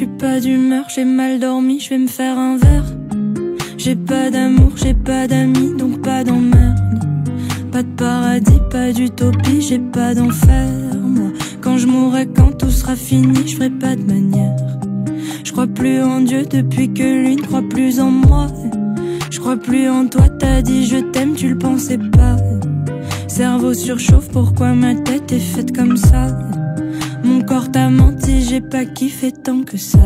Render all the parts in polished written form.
suis pas d'humeur, j'ai mal dormi, je vais me faire un verre. J'ai pas d'amour, j'ai pas d'amis, donc pas d'emmerde. Pas de paradis, pas d'utopie, j'ai pas d'enfer. Moi, quand je mourrai, quand tout sera fini, je ferai pas de manière. Je crois plus en Dieu depuis que lui ne croit plus en moi. Je crois plus en toi, t'as dit je t'aime, tu le pensais pas. Cerveau surchauffe, pourquoi ma tête est faite comme ça? Mon corps t'a menti, j'ai pas kiffé tant que ça.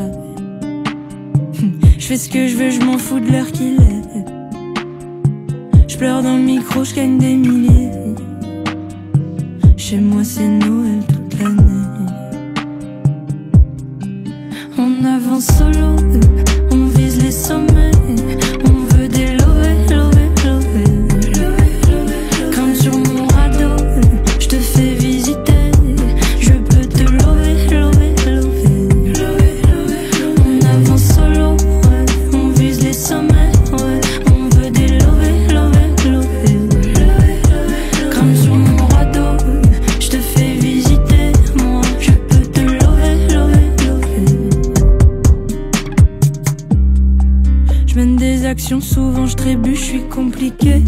Je fais ce que je veux, je m'en fous de l'heure qu'il est. Je pleure dans le micro, je gagne des milliers. Chez moi c'est Noël toute l'année. On avance solo, on vise les sommets. On veut des lovés, lovés, lovés, lovés, lovés. Comme sur mon radeau, je te fais visiter. Souvent je trébuche, je suis compliqué.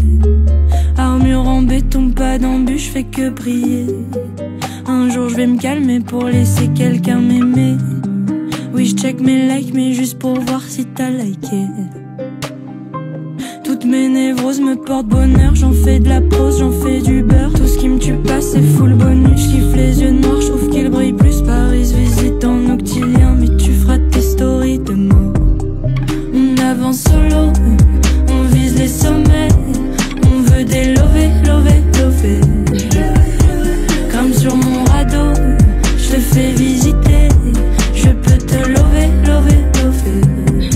Armure en béton, pas d'embûche, je fais que briller. Un jour je vais me calmer pour laisser quelqu'un m'aimer. Oui je check mes likes mais juste pour voir si t'as liké. Toutes mes névroses me portent bonheur, j'en fais de la prose, j'en fais du beurre. Tout ce qui me tue pas c'est full bonus, je kiffe les yeux noirs, je trouve qu'ils brillent plus. Paris visite en octilien, mais tu feras tes stories demain. On avance solo, on vise les sommets. On veut des lovés, lovés, lovés. Comme sur mon radeau, je te fais visiter. Je peux te lover, lover, lover.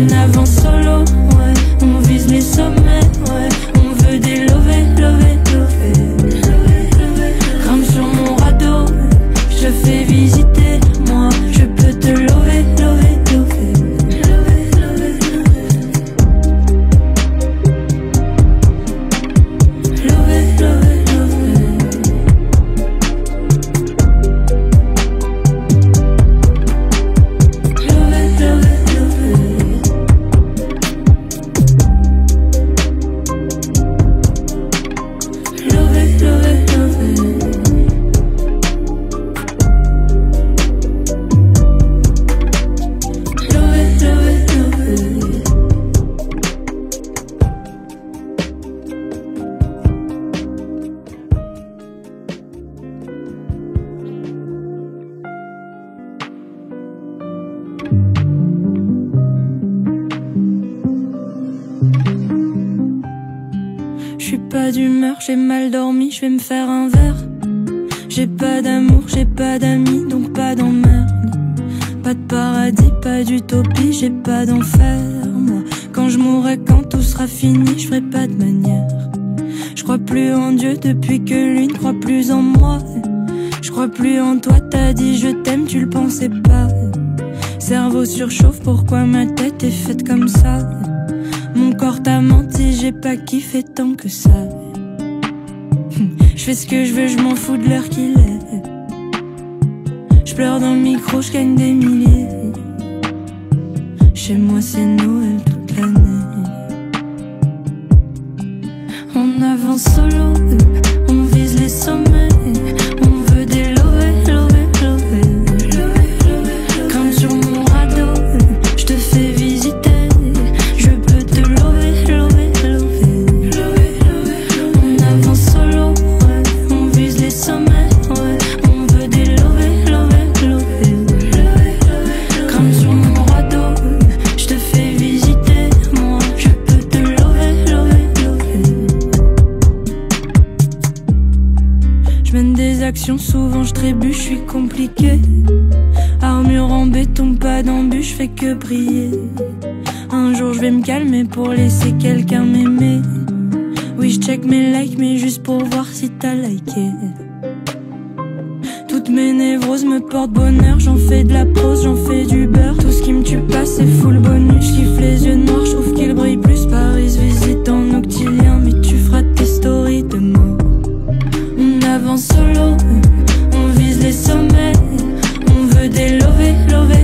On avance solo, ouais. On vise les sommets, ouais. On veut des lovés, lovés, lovés. Comme sur mon radeau, je te fais visiter. Moi, je peux te lover, lover, lover. J'ai mal dormi, je vais me faire un verre. J'ai pas d'amour, j'ai pas d'amis, donc pas d'emmerde. Pas de paradis, pas d'utopie, j'ai pas d'enfer. Moi, quand je mourrai, quand tout sera fini, je ferai pas de manière. Je crois plus en Dieu depuis que lui ne croit plus en moi. Je crois plus en toi, t'as dit je t'aime, tu le pensais pas. Cerveau surchauffe, pourquoi ma tête est faite comme ça? Mon corps t'a menti, j'ai pas kiffé tant que ça. Je fais ce que je veux, je m'en fous de l'heure qu'il est. Je pleure dans le micro, je gagne des milliers. Chez moi c'est Noël toute l'année. On avance solo, on vise les sommets. On veut des lovés, lovés, lovés. Comme sur mon radeau, je te fais visiter. Je peux te lover, lover, lover. On avance solo. Sommet, ouais. On veut des lovés, lovés, lovés. Comme sur mon radeau, je te fais visiter. Moi, je peux te lover, lover, lover. Je mène des actions, souvent je trébuche, je suis compliqué. Armure en béton, pas d'embûche, je fais que briller. Un jour je vais me calmer pour laisser quelqu'un m'aimer. Oui je check mes likes mais juste pour voir si t'as liké. Toutes mes névroses me portent bonheur, j'en fais de la prose, j'en fais du beurre. Tout ce qui me tue pas c'est full bonus, je kiffe les yeux noirs, je trouve qu'ils brillent plus. Paris visite en octilien, mais tu feras tes stories demain. On avance solo, on vise les sommets. On veut des lovés, lovés.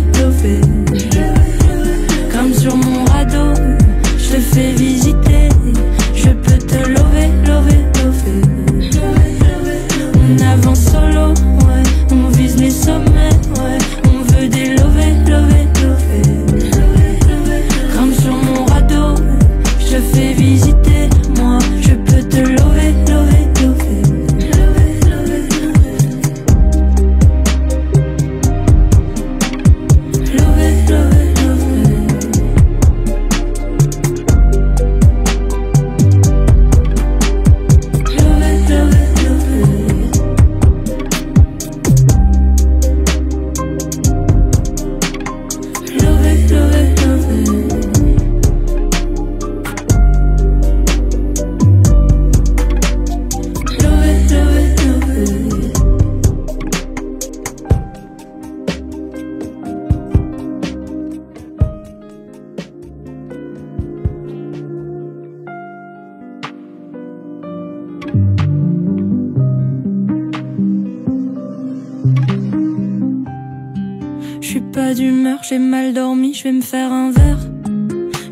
pas d'humeur, j'ai mal dormi, je vais me faire un verre.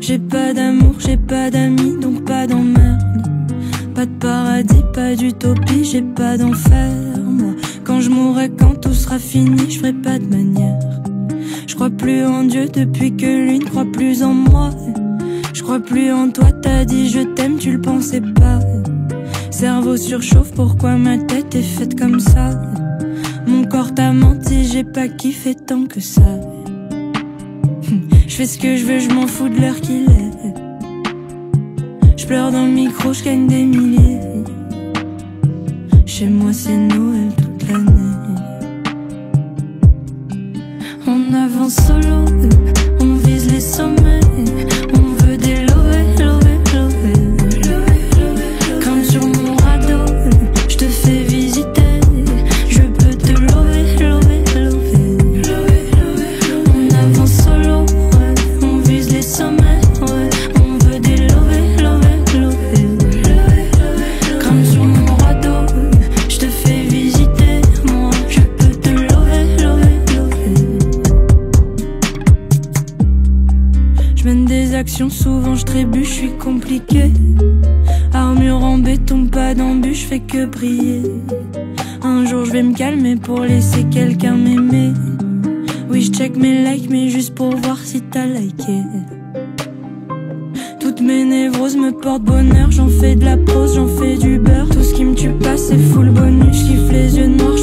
J'ai pas d'amour, j'ai pas d'amis, donc pas d'emmerde. Pas de paradis, pas d'utopie, j'ai pas d'enfer. Moi, quand je mourrai, quand tout sera fini, je ferai pas de manière. Je crois plus en Dieu depuis que lui ne croit plus en moi. Je crois plus en toi, t'as dit je t'aime, tu le pensais pas. Cerveau surchauffe, pourquoi ma tête est faite comme ça? Mon corps t'a menti, j'ai pas kiffé tant que ça. Je fais ce que je veux, je m'en fous de l'heure qu'il est. Je pleure dans le micro, je gagne des milliers. Chez moi c'est Noël toute l'année. On avance solo, on vise les sommets. On veut des lovés, lovés, lovés, lovés, lovés. Comme sur mon radeau, je te fais visiter. Souvent je trébuche, je suis compliqué. Armure en béton, pas d'embûche, je fais que briller. Un jour je vais me calmer pour laisser quelqu'un m'aimer. Oui je check mes likes mais juste pour voir si t'as liké. Toutes mes névroses me portent bonheur, j'en fais de la prose, j'en fais du beurre. Tout ce qui me tue pas c'est full bonus, je kiffe les yeux noirs.